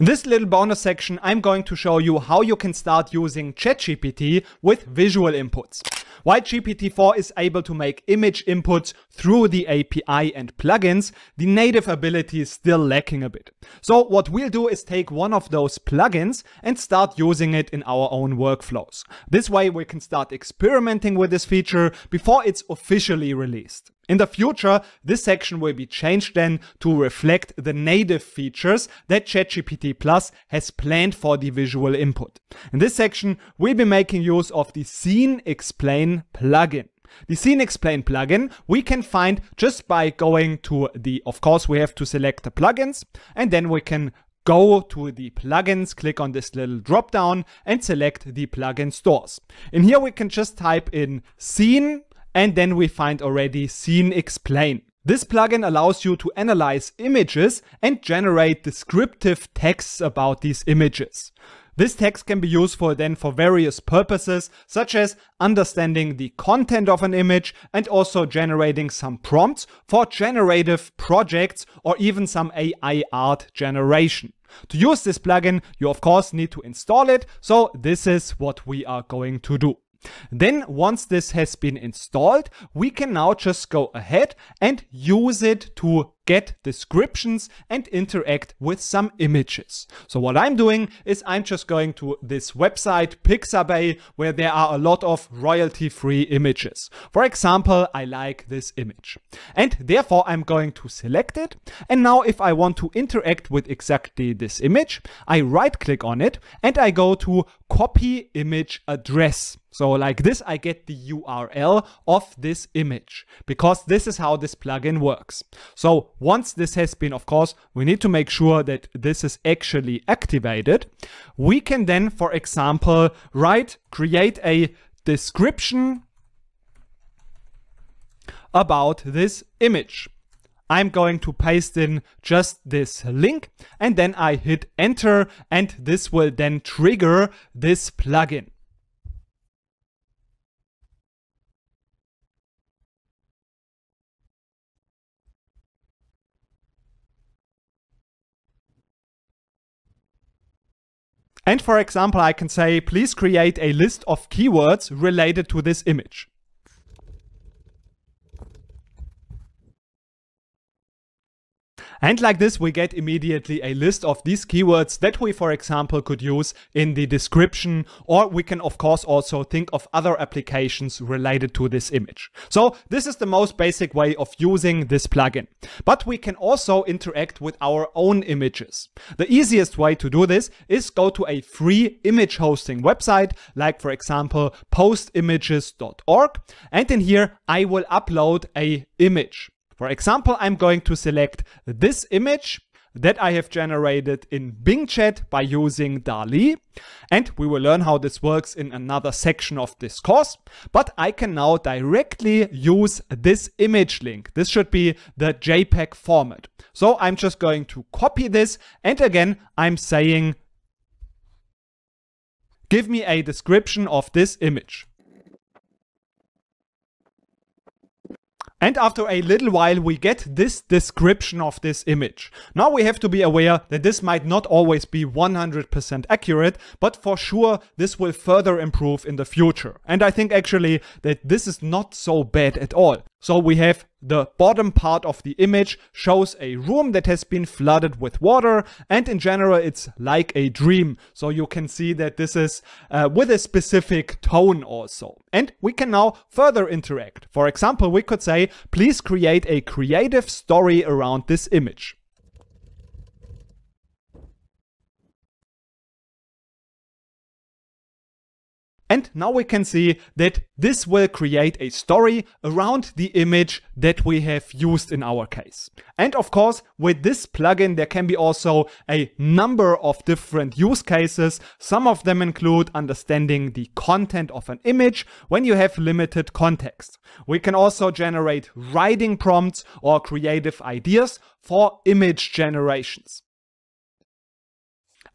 In this little bonus section, I'm going to show you how you can start using ChatGPT with visual inputs, why GPT-4 is able to make image inputs through the API and plugins, the native ability is still lacking a bit. So what we'll do is take one of those plugins and start using it in our own workflows. This way we can start experimenting with this feature before it's officially released. In the future, this section will be changed then to reflect the native features that ChatGPT Plus has planned for the visual input. In this section, we'll be making use of the Scene Explain plugin. The Scene Explain plugin we can find just by going to the, of course, we have to select the plugins, and then we can go to the plugins, click on this little drop down and select the plugin stores. In here, we can just type in Scene, and then we find already Scene Explain. This plugin allows you to analyze images and generate descriptive texts about these images. This text can be useful then for various purposes, such as understanding the content of an image and also generating some prompts for generative projects or even some AI art generation. To use this plugin, you of course need to install it, so this is what we are going to do. Then once this has been installed, we can now just go ahead and use it to get descriptions and interact with some images. So what I'm doing is I'm just going to this website Pixabay, where there are a lot of royalty-free images. For example, I like this image and therefore I'm going to select it. And now if I want to interact with exactly this image, I right click on it and I go to copy image address. So like this, I get the URL of this image because this is how this plugin works. So once this has been, of course, we need to make sure that this is actually activated. We can then, for example, create a description about this image. I'm going to paste in just this link and then I hit enter and this will then trigger this plugin. And for example, I can say, please create a list of keywords related to this image. And like this, we get immediately a list of these keywords that we, for example, could use in the description, or we can, of course, also think of other applications related to this image. So this is the most basic way of using this plugin, but we can also interact with our own images. The easiest way to do this is go to a free image hosting website, like, for example, postimages.org. And in here, I will upload an image. For example, I'm going to select this image that I have generated in Bing Chat by using DALL-E. And we will learn how this works in another section of this course. But I can now directly use this image link. This should be the JPEG format. So I'm just going to copy this. And again, I'm saying, give me a description of this image. And after a little while, we get this description of this image. Now we have to be aware that this might not always be 100% accurate, but for sure, this will further improve in the future. And I think actually that this is not so bad at all. So we have the bottom part of the image shows a room that has been flooded with water. And in general, it's like a dream. So you can see that this is with a specific tone also. And we can now further interact. For example, we could say, please create a creative story around this image. And now we can see that this will create a story around the image that we have used in our case. And of course, with this plugin, there can be also a number of different use cases. Some of them include understanding the content of an image when you have limited context. We can also generate writing prompts or creative ideas for image generations.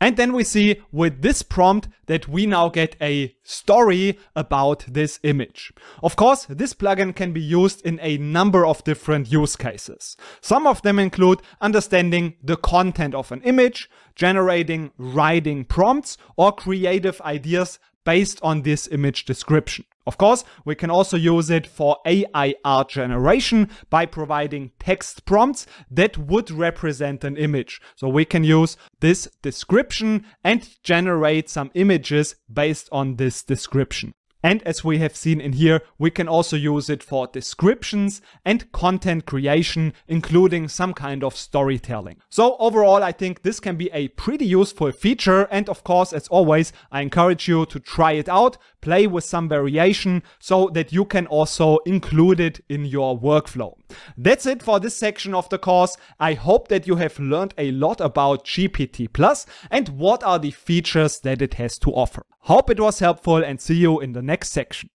And then we see with this prompt that we now get a story about this image. Of course, this plugin can be used in a number of different use cases. Some of them include understanding the content of an image, generating writing prompts, or creative ideas based on this image description. Of course, we can also use it for AI art generation by providing text prompts that would represent an image. So we can use this description and generate some images based on this description. And as we have seen in here, we can also use it for descriptions and content creation, including some kind of storytelling. So overall, I think this can be a pretty useful feature. And of course, as always, I encourage you to try it out, play with some variation so that you can also include it in your workflow. That's it for this section of the course. I hope that you have learned a lot about GPT Plus and what are the features that it has to offer. Hope it was helpful and see you in the next section.